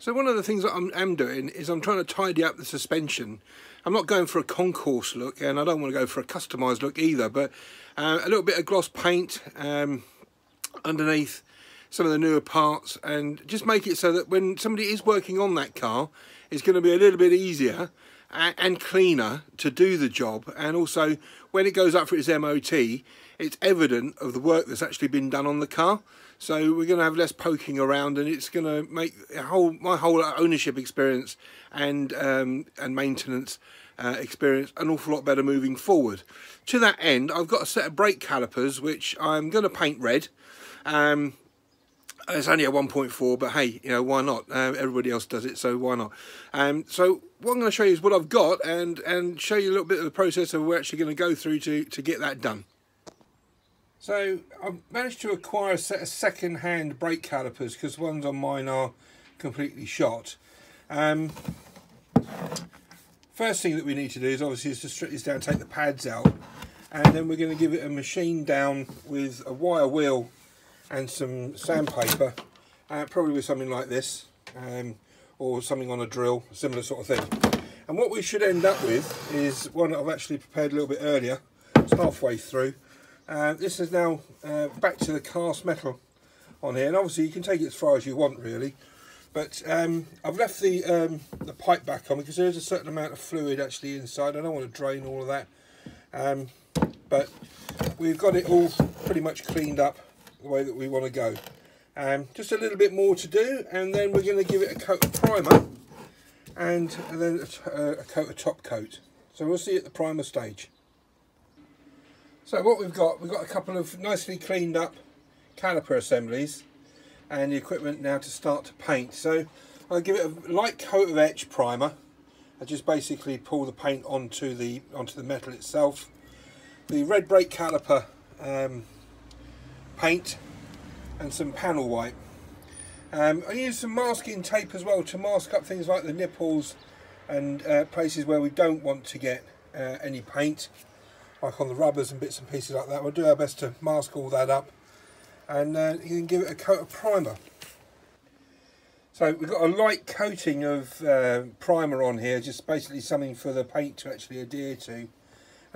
So one of the things that I'm doing is I'm trying to tidy up the suspension. I'm not going for a concourse look, and I don't want to go for a customised look either, but a little bit of gloss paint underneath some of the newer parts, and just make it so that when somebody is working on that car, it's going to be a little bit easier and cleaner to do the job. And also, when it goes up for its MOT, it's evident of the work that's actually been done on the car. So we're going to have less poking around, and it's going to make my whole ownership experience and maintenance experience an awful lot better moving forward. To that end, I've got a set of brake calipers which I'm going to paint red. It's only a 1.4, but hey, you know, why not? Everybody else does it, so why not? So what I'm going to show you is what I've got, and show you a little bit of the process of we're actually going to go through to get that done. So I've managed to acquire a set of second-hand brake calipers because the ones on mine are completely shot. First thing that we need to do is obviously to strip this down, take the pads out, and then we're going to give it a machine down with a wire wheel and some sandpaper, probably with something like this, or something on a drill, similar sort of thing. And what we should end up with is one that I've actually prepared a little bit earlier. It's halfway through. This is now back to the cast metal on here, and obviously you can take it as far as you want really, but I've left the pipe back on because there is a certain amount of fluid actually inside. I don't want to drain all of that, but we've got it all pretty much cleaned up the way that we want to go. Just a little bit more to do, and then we're going to give it a coat of primer and then a coat of top coat. So we'll see you at the primer stage. So what we've got a couple of nicely cleaned up caliper assemblies and the equipment now to start to paint. So I'll give it a light coat of etch primer. I just basically pull the paint onto the metal itself. The red brake caliper paint and some panel white. I use some masking tape as well to mask up things like the nipples and places where we don't want to get any paint, like on the rubbers and bits and pieces like that. We'll do our best to mask all that up, and you can give it a coat of primer. So we've got a light coating of primer on here, just basically something for the paint to actually adhere to, and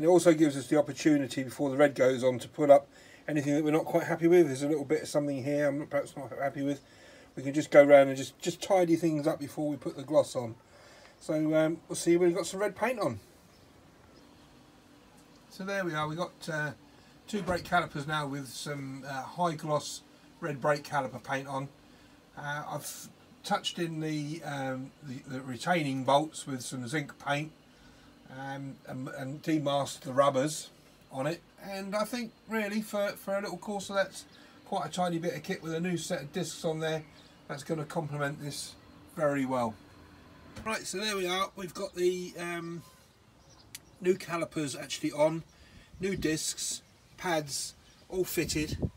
it also gives us the opportunity before the red goes on to put up anything that we're not quite happy with. There's a little bit of something here I'm perhaps not happy with. We can just go around and just tidy things up before we put the gloss on. So we'll see when we've got some red paint on. So there we are, we've got two brake calipers now with some high gloss red brake caliper paint on. I've touched in the retaining bolts with some zinc paint and demasked the rubbers on it, and I think really for a little Corsa that's quite a tidy bit of kit with a new set of discs on there. That's going to complement this very well. Right, so there we are, we've got the new calipers actually on, new discs, pads, all fitted,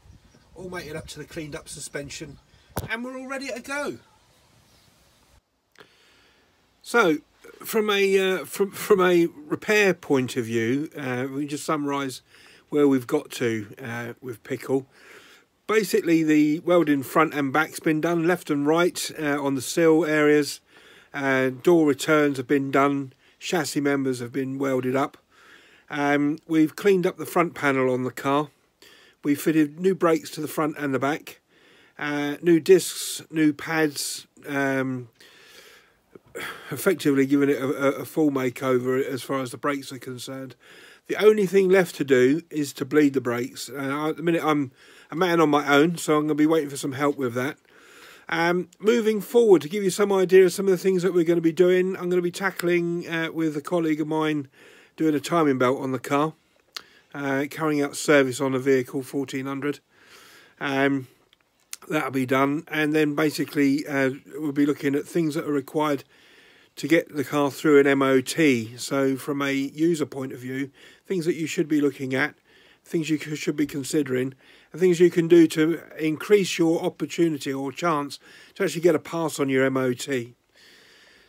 all mated up to the cleaned up suspension, and we're all ready to go. So from a repair point of view, we can just summarise where we've got to with Pickle. Basically, the welding front and back's been done, left and right on the sill areas. Door returns have been done. Chassis members have been welded up. We've cleaned up the front panel on the car. We've fitted new brakes to the front and the back. New discs, new pads. Effectively giving it a full makeover as far as the brakes are concerned. The only thing left to do is to bleed the brakes. At the minute I'm a man on my own, so I'm going to be waiting for some help with that. Moving forward, to give you some idea of some of the things that we're going to be doing, I'm going to be tackling with a colleague of mine doing a timing belt on the car, carrying out service on a vehicle 1400. That'll be done, and then basically we'll be looking at things that are required to get the car through an MOT. So from a user point of view, things that you should be looking at, things you should be considering, and things you can do to increase your opportunity or chance to actually get a pass on your MOT.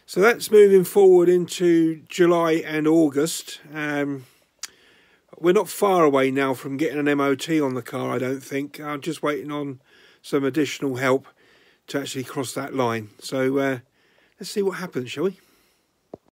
So that's moving forward into July and August. We're not far away now from getting an MOT on the car, I don't think. I'm just waiting on some additional help to actually cross that line. So let's see what happens, shall we?